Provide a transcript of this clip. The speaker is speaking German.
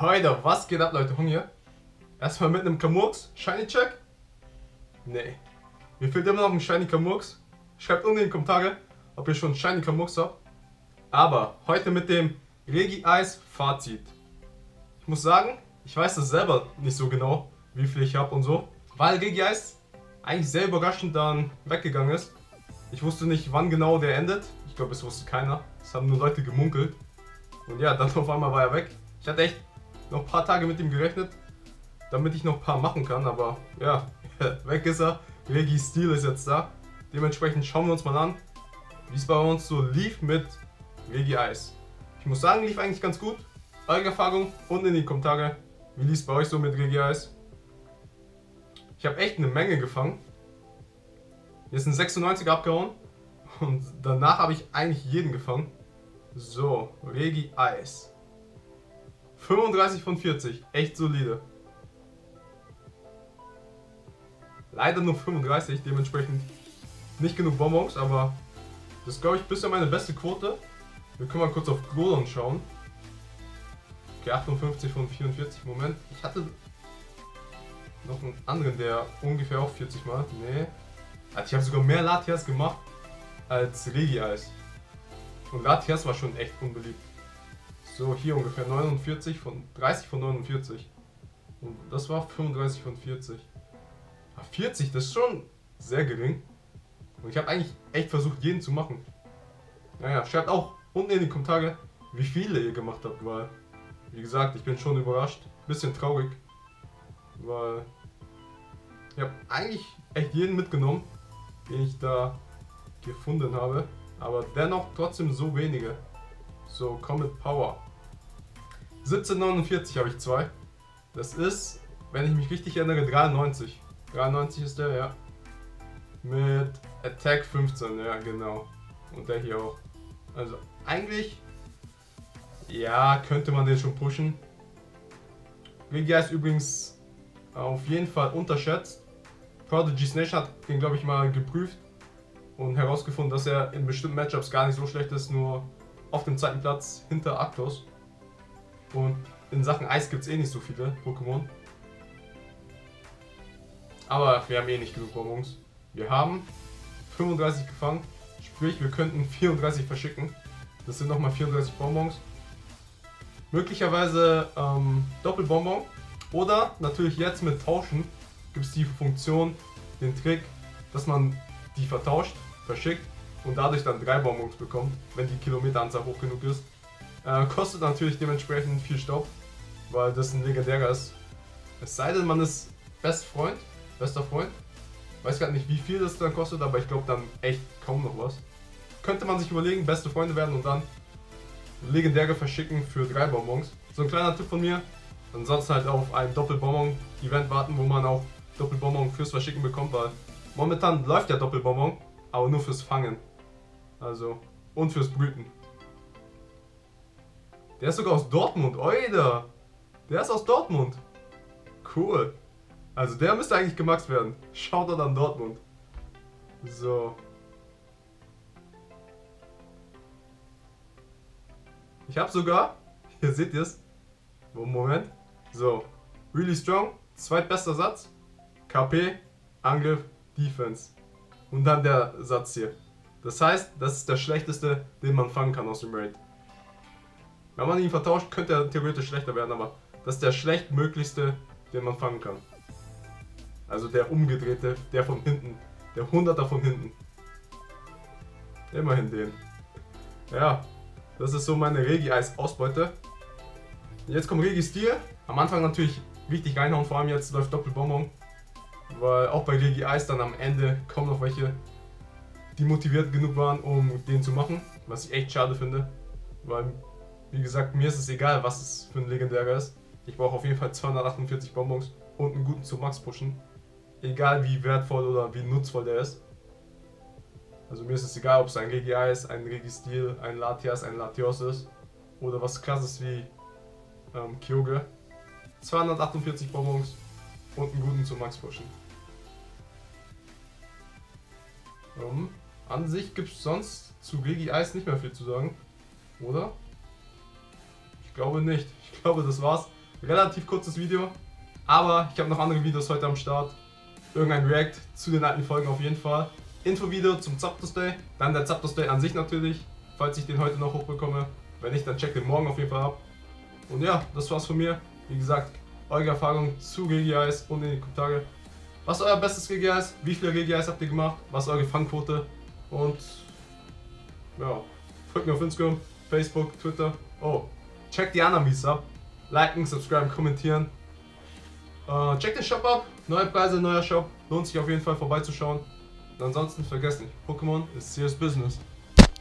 Heute, was geht ab, Leute? Hunger? Erstmal mit einem Kamux. Shiny Check? Nee. Mir fehlt immer noch ein Shiny Kamux. Schreibt unten in die Kommentare, ob ihr schon Shiny Kamux habt. Aber heute mit dem Regice Fazit. Ich muss sagen, ich weiß das selber nicht so genau, wie viel ich habe und so. Weil Regice eigentlich sehr überraschend dann weggegangen ist. Ich wusste nicht, wann genau der endet. Ich glaube, es wusste keiner. Es haben nur Leute gemunkelt. Und ja, dann auf einmal war er weg. Ich hatte echt noch ein paar Tage mit ihm gerechnet, damit ich noch ein paar machen kann. Aber ja, weg ist er. Registeel ist jetzt da. Dementsprechend schauen wir uns mal an, wie es bei uns so lief mit Regice. Ich muss sagen, lief eigentlich ganz gut. Eure Erfahrung unten in die Kommentare. Wie lief es bei euch so mit Regice? Ich habe echt eine Menge gefangen. Jetzt sind 96er abgehauen. Und danach habe ich eigentlich jeden gefangen. So, Regice. 35 von 40. Echt solide. Leider nur 35, dementsprechend nicht genug Bonbons, aber das ist, glaube ich, bisher meine beste Quote. Wir können mal kurz auf Groton schauen. Okay, 58 von 44. Moment, ich hatte noch einen anderen, der ungefähr auch 40 mal. Nee. Also ich habe sogar mehr Latias gemacht als Regice. Und Latias war schon echt unbeliebt. So, hier ungefähr 49 von 30 von 49. Und das war 35 von 40. 40, das ist schon sehr gering. Und ich habe eigentlich echt versucht, jeden zu machen. Naja, schreibt auch unten in die Kommentare, wie viele ihr gemacht habt, weil, wie gesagt, ich bin schon überrascht. Bisschen traurig, weil ich habe eigentlich echt jeden mitgenommen, den ich da gefunden habe. Aber dennoch trotzdem so wenige. So, Comet Power. 1749 habe ich zwei. Das ist, wenn ich mich richtig erinnere, 93. 93 ist der, ja. Mit Attack 15, ja genau. Und der hier auch. Also eigentlich, ja, könnte man den schon pushen. Regice ist übrigens auf jeden Fall unterschätzt. ProdigiesNation hat den, glaube ich, mal geprüft und herausgefunden, dass er in bestimmten Matchups gar nicht so schlecht ist, nur auf dem zweiten Platz hinter Arktos. Und in Sachen Eis gibt es eh nicht so viele Pokémon. Aber wir haben eh nicht genug Bonbons. Wir haben 35 gefangen, sprich wir könnten 34 verschicken. Das sind nochmal 34 Bonbons. Möglicherweise Doppelbonbon. Oder natürlich jetzt mit Tauschen gibt es die Funktion, den Trick, dass man die vertauscht, verschickt und dadurch dann 3 Bonbons bekommt, wenn die Kilometeranzahl hoch genug ist. Kostet natürlich dementsprechend viel Staub, weil das ein legendärer ist. Es sei denn, man ist bester Freund, weiß gar nicht, wie viel das dann kostet, aber ich glaube dann echt kaum noch was. Könnte man sich überlegen, beste Freunde werden und dann legendäre verschicken für 3 Bonbons. So ein kleiner Tipp von mir. Ansonsten halt auf ein Doppelbonbon-Event warten, wo man auch Doppelbonbon fürs Verschicken bekommt, weil momentan läuft ja Doppelbonbon, aber nur fürs Fangen. Also, und fürs Brüten. Der ist sogar aus Dortmund, oida! Der ist aus Dortmund! Cool! Also der müsste eigentlich gemaxt werden. Schaut an Dortmund. So. Ich habe sogar, hier seht ihr es. Moment. So. Really strong. Zweitbester Satz. KP. Angriff. Defense. Und dann der Satz hier. Das heißt, das ist der schlechteste, den man fangen kann aus dem Raid. Wenn man ihn vertauscht, könnte er theoretisch schlechter werden, aber das ist der schlechtmöglichste, den man fangen kann. Also der umgedrehte, der von hinten, der Hunderter von hinten. Immerhin den. Ja, das ist so meine Regice-Ausbeute. Jetzt kommt Registeel. Am Anfang natürlich richtig reinhauen, vor allem jetzt läuft Doppelbonbon. Weil auch bei Regice dann am Ende kaum noch welche, die motiviert genug waren, um den zu machen. Was ich echt schade finde. Weil, wie gesagt, mir ist es egal, was es für ein legendärer ist. Ich brauche auf jeden Fall 248 Bonbons und einen guten zu Max pushen. Egal wie wertvoll oder wie nutzvoll der ist. Also mir ist es egal, ob es ein Regice, ein Registeel, ein Latias, ein Latios ist. Oder was krasses wie Kyogre. 248 Bonbons und einen guten zu Max pushen. An sich gibt es sonst zu Regice nicht mehr viel zu sagen. Oder? Ich glaube nicht. Ich glaube, das war's. Relativ kurzes Video, aber ich habe noch andere Videos heute am Start. Irgendein React zu den alten Folgen auf jeden Fall. Infovideo zum Zapdos Day, dann der Zapdos Day an sich natürlich, falls ich den heute noch hochbekomme. Wenn nicht, dann checkt den morgen auf jeden Fall ab. Und ja, das war's von mir. Wie gesagt, eure Erfahrungen zu Regice und in die Kommentare. Was ist euer bestes Regice? Wie viele Regice habt ihr gemacht? Was ist eure Fangquote? Und ja, folgt mir auf Instagram, Facebook, Twitter. Oh, checkt die anderen Videos ab. Liken, subscriben, kommentieren. Checkt den Shop ab. Neue Preise, neuer Shop. Lohnt sich auf jeden Fall vorbeizuschauen. Und ansonsten vergesst nicht, Pokémon ist serious business.